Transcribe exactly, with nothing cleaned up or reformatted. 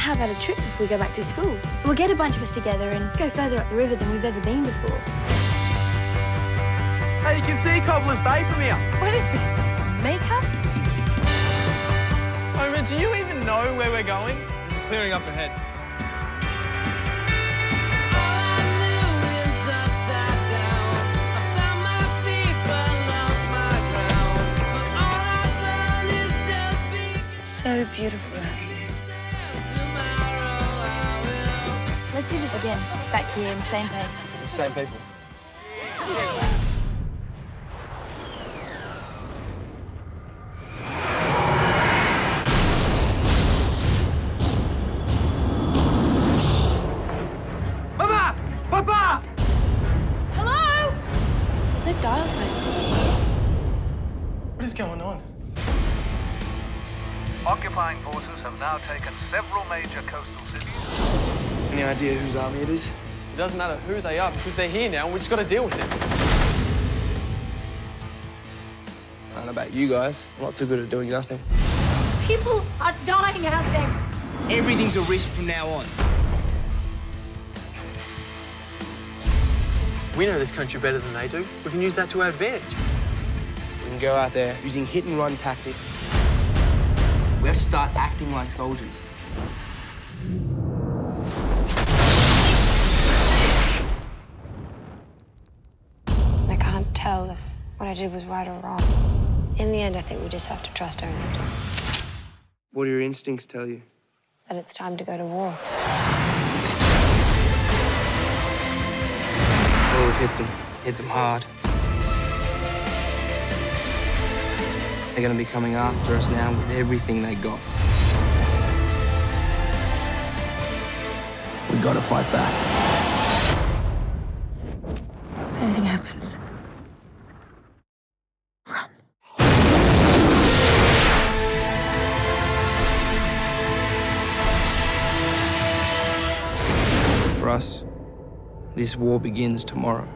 How about a trip before we go back to school? We'll get a bunch of us together and go further up the river than we've ever been before. Hey, you can see Cobblers Bay from here. What is this? Makeup? Homer, do you even know where we're going? There's a clearing up ahead. So beautiful out here. Let's do this again, back here in the same place. Same people. Mama! Papa! Hello? There's no dial tone. What is going on? Occupying forces have now taken several major coastal cities. Any idea whose army it is? It doesn't matter who they are, because they're here now, and we've just got to deal with it. I don't know about you guys. I'm not too good at doing nothing. People are dying out there. Everything's a risk from now on. We know this country better than they do. We can use that to our advantage. We can go out there using hit-and-run tactics. We have to start acting like soldiers. I can't tell if what I did was right or wrong. In the end, I think we just have to trust our instincts. What do your instincts tell you? That it's time to go to war. Well, we've hit them. Hit them hard. They're going to be coming after us now with everything they got. We've got to fight back. If anything happens, run. For us, this war begins tomorrow.